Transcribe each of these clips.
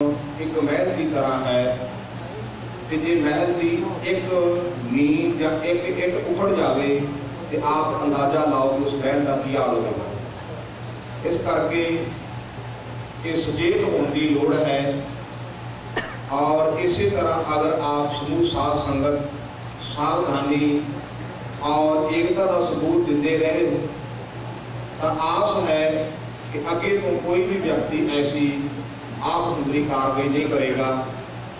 एक महल की तरह है कि जे महल की एक नींव या एक इट उखड़ जाए तो आप अंदाजा लाओ कि उस महल का क्या हाल होगा। इस करके ये सुचेत होने की लोड़ है। और इसी तरह अगर आप समूह साथ संगत सावधानी और एकता का सबूत देते रहे तो आस है कि आगे तो कोई भी व्यक्ति ऐसी आपहुंदरी कार्रवाई नहीं करेगा।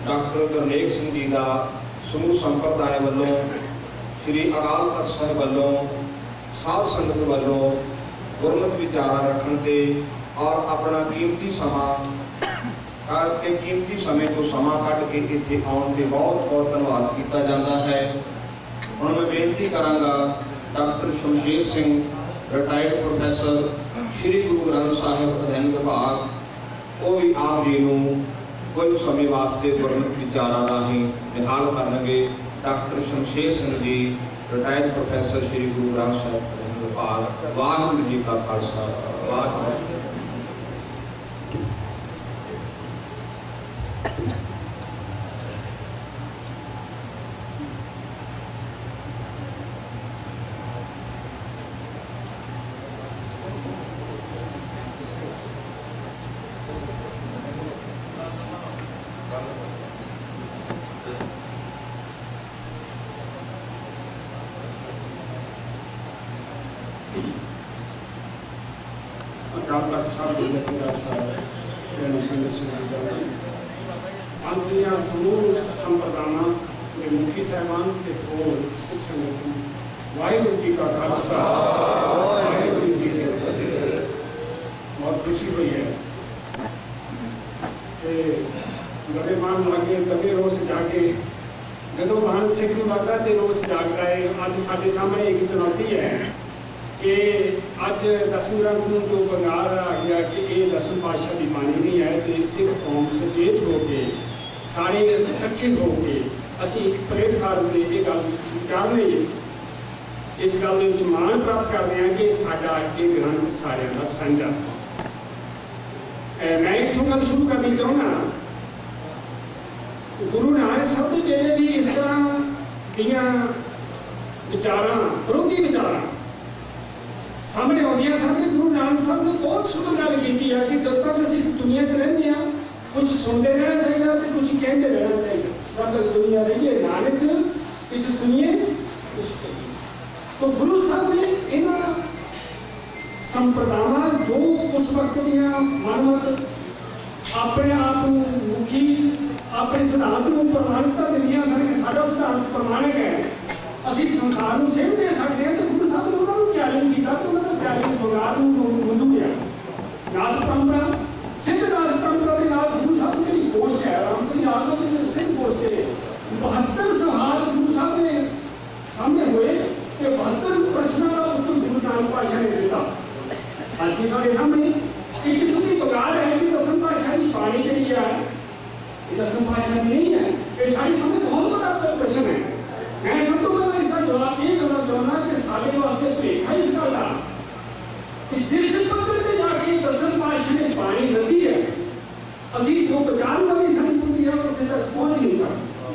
डॉक्टर गुरनेक सिंह जी का समूह संप्रदाय वालों, श्री अकाल तख्त साहिब वालों, साध संगत वालों गुरमत विचारा रखने और अपना कीमती समा के कीमती समय को समा कट के इतने आने पर बहुत बहुत धन्यवाद किया जाता है। हम मैं बेनती कराँगा doctor Shamsher Singh retired professor Shri Guru Granth Sahib अध्ययन विभाग वो भी आप जी को कुछ समय वास्ते गुरमत विचारा राही निहाल करे। Doctor Shamsher Singh ji retired professor Shri Guru Granth Sahib अध्ययन विभाग। वाहिगुरू जी का खालसा वाहिगुरू। समूह संप्रदाना के मुखी साहबान के और सिख संगठन वाहिगुरू जी का खालसा वाहिगुरू जी की फतेह। बहुत खुशी हुई है बड़े मान लागे तभी रोस जाके जो महान सिख में लगता तो रोस जागता है। अज साढ़े सामने एक चुनौती है कि अज दसम ग्रंथ में जो बंगाल आ गया कि ये दसम पातशाह की बाणी नहीं है तो सिख कौम सुचेत हो के सारे इकट्ठे होके असी एक प्लेटफॉर्म पर यह गल कर रहे इस गल मान प्राप्त करते हैं कि साडा यह ग्रंथ सारे का साझा। मैं इतों गल शुरू करनी चाहना गुरु नानक साहब के वेले भी इस तरह दियां विचारां विरोधी विचारां सामने आउंदियां सन कि गुरु नानक साहब ने बहुत सुंदर गल की है कि जब तक असीं इस दुनिया 'च रहिंदे हां कुछ सुनते रहना चाहिए तो कुछ कहते रहना चाहिए। तब तक दुनिया रही नानक कुछ सुनिए कुछ कहिए। तो गुरु साहब ने इन्होंने संप्रदाय जो उस वक्त दिया मानवत अपने आप मुखी अपने सिद्धांत को प्रमाणिकता दिखाई साढ़ा सिद्धांत प्रमाणिक है असं संसार में सेव दे सकते हैं। तो गुरु साहब ने उन्होंने चैलेंज किया तो उन्होंने चैलेंज बंगाल मंजूर नाथ परंपरा सिद्ध नाथ परंपरा के नाल गुरु साहब की कोष्ट है रामपुरी नाथ के सिद्ध कोष्ट है 72 सवाल गुरु साहब ने सामने हुए कि 72 प्रश्नों का उत्तर गुरु नानक पातशाह ने दिया। आज भी सारे सामने एक किस्म की बगार है कि दसम पातशाह की बाणी के लिए है ये दसम पातशाह नहीं है ये सारी सामने बहुत बड़ा प्रश्न है। मैं सब तो मैं इसका जवाब ये देना चाहना कि सारे वास्ते प्रेखा इसका था कि जिस पद्धति में जाके दसम पातशाह ने बाणी रची है अभी जो बचान वाली संपूर्ति है उसे तक पहुंच नहीं सकता।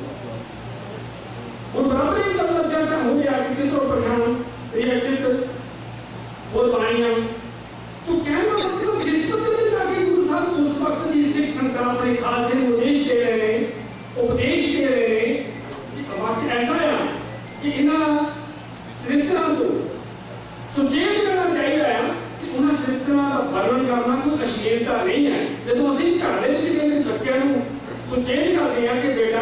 और बराबर ही जब चर्चा हो गया कि चित्र प्रधान रिएक्टिव और बाणियां तो कहना मतलब जिस पद्धति में जाके गुरु साहब उस वक्त की सिख संगत अपने खास से उपदेश दे रहे हैं वक्त ऐसा है कि इन्हें चरित्रों को सुचेत करना चाहिए उन्हें चरित्रों का वर्णन करना कोई अश्लीलता नहीं है। जो असं घर के बच्चों सुचेत करते हैं कि बेटा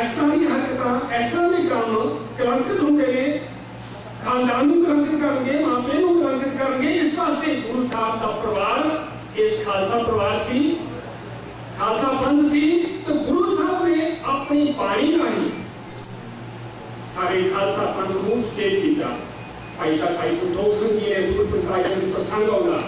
इस तरह की हरकत इस तरह के काम कलंकित हो गए खानदान कलंकित करेंगे माँ पे कलंकित करेंगे। इस वास्ते गुरु साहब का परिवार इस खालसा परिवार सी खालसा पंथ सी तो गुरु साहब ने अपनी बाणी राही सारे खालसा पंथ को सुचेत किया। भाई साहब लोग सुनिए प्रसंग होगा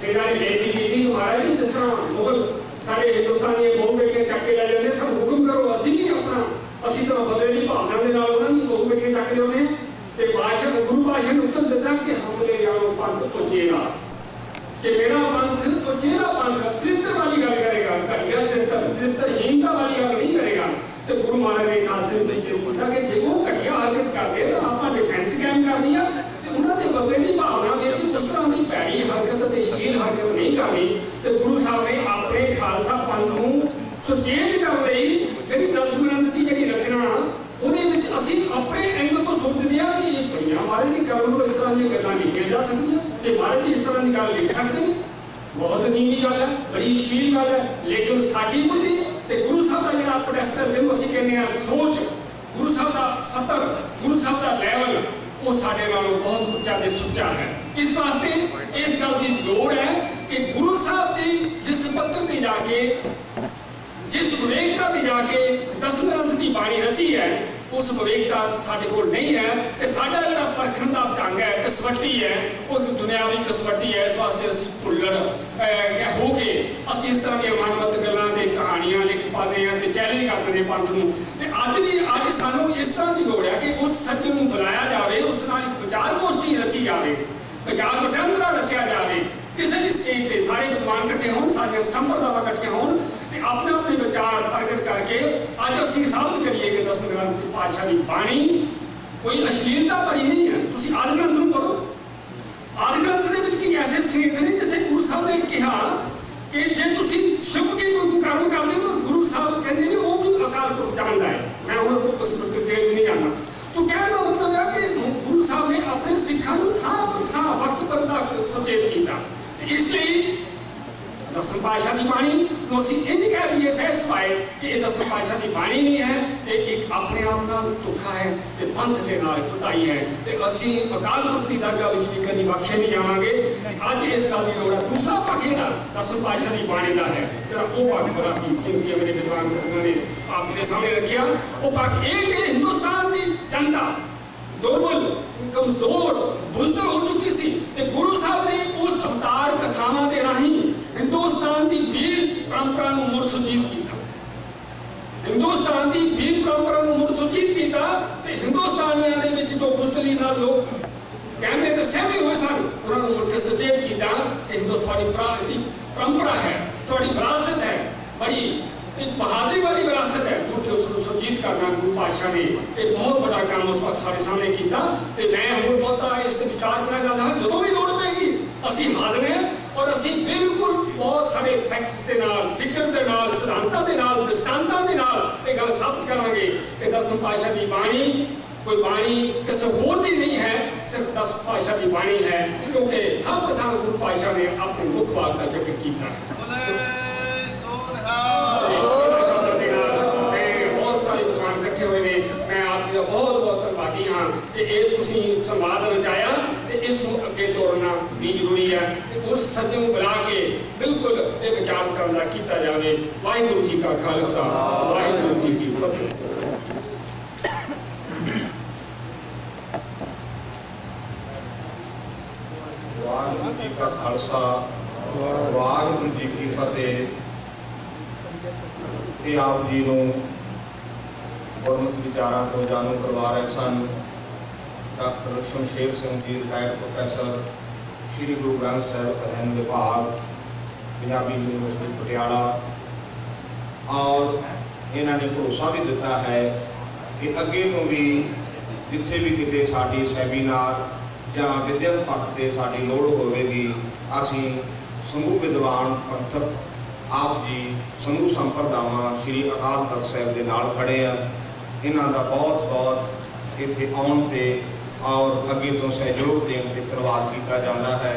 सेना ने बेटी की थी महाराज जी जिस तरह मुगल सारे हिंदुस्तान के बहु बेटियां चक्के ला लेने सब हुक्म करो असी भी अपना असी तरह बदले की भावना के नाल उन्होंने बहु बेटियां चक लाने तो बादशाह गुरु बादशाह ने उत्तर दिता कि हमले यारो पंथ पहुंचेगा कि मेरा पंथ पहुंचेगा पंथ तृप्त वाली गल करेगा घटिया ਸੁਚੇਤ ਕਰਨ ਲਈ ਜਿਹੜੀ ਦਸਮ ਗ੍ਰੰਥ ਦੀ ਜਿਹੜੀ ਰਚਨਾ ਉਹਦੇ ਵਿੱਚ ਅਸੀਂ ਆਪਣੇ ਐਂਗਲ ਤੋਂ ਸੋਚਦੇ ਹਾਂ ਕਿ ਭਈਆ ਮਹਾਰਾਜ ਦੀ ਕਲਮ ਤੋਂ ਇਸ ਤਰ੍ਹਾਂ ਦੀਆਂ ਗੱਲਾਂ ਲਿਖੀਆਂ ਜਾ ਸਕਦੀਆਂ ਤੇ ਮਹਾਰਾਜ ਦੀ ਇਸ ਤਰ੍ਹਾਂ ਦੀ ਗੱਲ ਲਿਖ ਸਕਦੇ ਨੇ। बहुत नीवी गल है, बड़ी शील गल है, लेकिन साड़ी बुद्धि ते गुरु साहब का जिहड़ा प्रोटेस्टर जिन्होंने असीं कहने आ सोच, गुरु साहब का सतर, गुरु साहब का लैवल वो साडे वालों बहुत उच्चा ते सुच्चा है। इस वास्ते इस गल की लोड़ है कि गुरु साहब की जिस पत्र ते जाके जिस विवेकता ते जाके दसवें अंत की बाणी रची है उस विवेकता साडे कोल नहीं है ते साडा जिहड़ा परखण दा ढंग है कसवटी है वो दुनियावी कसवटी है। इस वास्ते असीं भुल्लड़ हो के असीं इस तरह दी मानवत गल्लां ते कहाणियां लिख पांदे हां ते चैलेंज करदे ने पंथ नूं ते अज सानूं इस तरह दी लोड़ है कि उस सच नूं बुलाया जावे, उस नाल इक विचार गोष्ठी रची जावे, विचार वटांदरा रचिया जावे, किसी भी स्टेज ते सारे विद्वान इकट्ठे होण, सारियां संप्रदायां इकट्ठे होण ते अपने अपने विचार प्रगट करके अज असीं साबित करिए कि दसवें ग्रंथ पातशाह की बाणी कोई अश्लीलता भरी नहीं है। तुसीं आदि ग्रंथ नूं पढ़ो, आदि ग्रंथ दे विच कोई ऐसे सीख नहीं जिथे गुरु साहब ने कहा कि जे तुसीं छुप के कोई कर्म करदे हो तो गुरु साहब कहंदे ने ओह भी अकाल पुरख जाणदा है। मैं हुण उस डिटेल च नहीं जांदा, तो कहण दा मतलब है कि गुरु साहब ने अपने सिखां नूं थां पर थां वक्त पर वक्त सचेत कीता। इसलिए दसम पातशाह की बाणी को असीं इंज कह दीए सहज पाए कि यह दसम पातशाह की बाणी नहीं है, ये एक अपने आप नाल धोखा है तो पंथ के नाल कुताई है तो असीं अकाल पुरख की दरगाह विच भी कभी बख्शे नहीं जावांगे। अज इस गल दी लोड़ है। दूसरा पक्ष जिहड़ा दसम पातशाह की बाणी का है जिहड़ा वह पक्ष बड़ा कीमती है, मेरे विद्वान साहिबां ने आपके सामने रखिया वह पक्ष यह कि हिंदुस्तान की जनता दुर्बल कमजोर बुजदल हो चुकी सी ते गुरु साहब ने उस अवतार कथावां दे राही हिंदुस्तान की वीर परंपरा नूं मुड़ सुजीत कीता, हिंदुस्तान की वीर परंपरा नूं मुड़ सुजीत कीता ते हिंदुस्तानियां दे विच जो बुजदली नाल लोक कहमे ते सहमे होए सन उहनां नूं मुड़ के सुचेत कीता कि हिंदुस्तानी परंपरा है, तुहाडी विरासत है, बड़ी एक बहादुरी वाली विरासत है। मुड़ के उसको सुरजीत करना गुरु पातशाह ने एक बहुत बड़ा काम उस वक्त सारे सामने किया। मैं हूँ बहुता इस विचार करना चाहता हाँ, जो भी लोड़ पेगी असी हाजिर हैं और असी बिल्कुल बहुत सारे फैक्ट्स के नाल, फिगर्स के नाल, सिद्धांतों के नाल, दृष्टांतों के नाल ये गल साबित करांगे कि दसम पातशाह की बाणी कोई बाणी किसी होर दी नहीं है, सिर्फ दसम पातशाह की बाणी है क्योंकि थां पर थां गुरु पातशाह ने अपने मुख वाक का जिक्र किया है। बहुत सारे विद्वान इकट्ठे हुए ने, मैं आपका बहुत बहुत धन्यवादी हाँ कि इस तुसीं संवाद रचाया तो इस अगे तोरना भी जरूरी है तो उस सज्जन बुला के बिल्कुल ये विचार वटांदरा किया जाए। वाहिगुरू जी का खालसा, वाहिगुरू जी की फतेह। वाहिगुरू जी का खालसा, वाहिगुरू जी की फतेह। कि आप जी को गुरमत विचारों को जानू करवा रहे सन doctor Shamsher Singh ji, retired professor, Shri Guru Granth Sahib अध्ययन विभाग, पंजाबी यूनिवर्सिटी पटियाला। और इन्होंने भरोसा भी दिता है कि अगे तो भी जिथे भी किते साडी सैमीनार या विद्यक पक्ष से साडी लोड़ होगी असी समूह विद्वान पंथक आप जी समूह संप्रदावां श्री अकाल तख्त साहिब के नाल खड़े हैं। इन्हां दा बहुत बहुत इत्थे आउण ते और अगे तो सहयोग देण ते धन्नवाद किया जाता है।